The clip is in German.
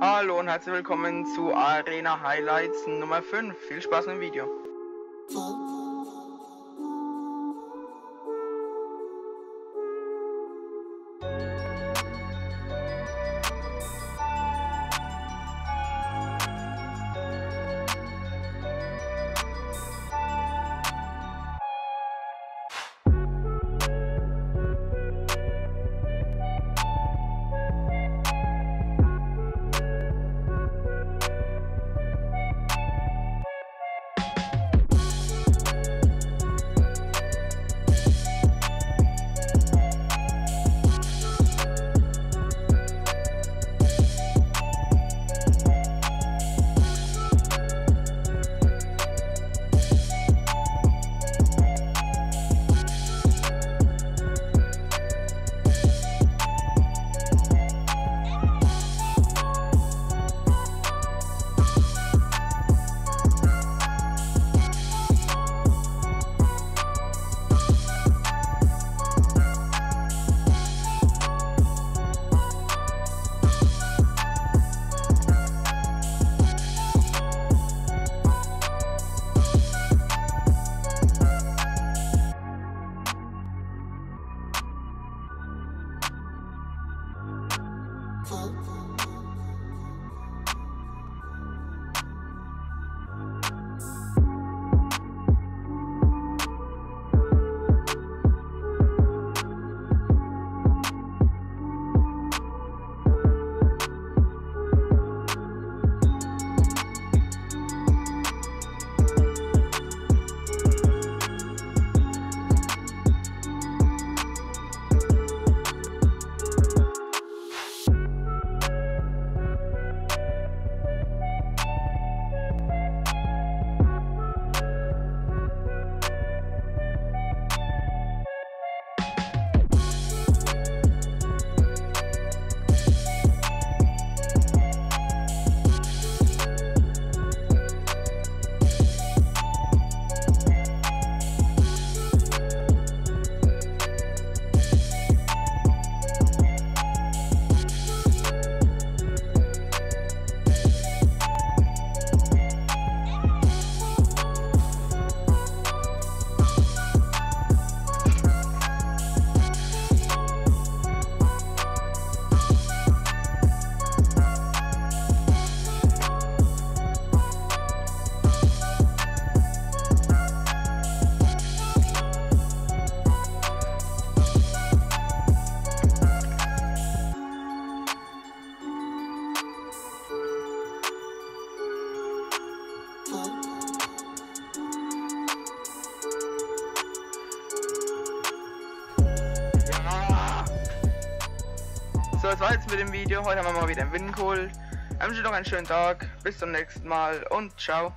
Hallo und herzlich willkommen zu Arena Highlights Nummer 5. Viel Spaß im Video. So, das war jetzt mit dem Video. Heute haben wir mal wieder einen Win geholt. Ich wünsche dir noch einen schönen Tag. Bis zum nächsten Mal und ciao.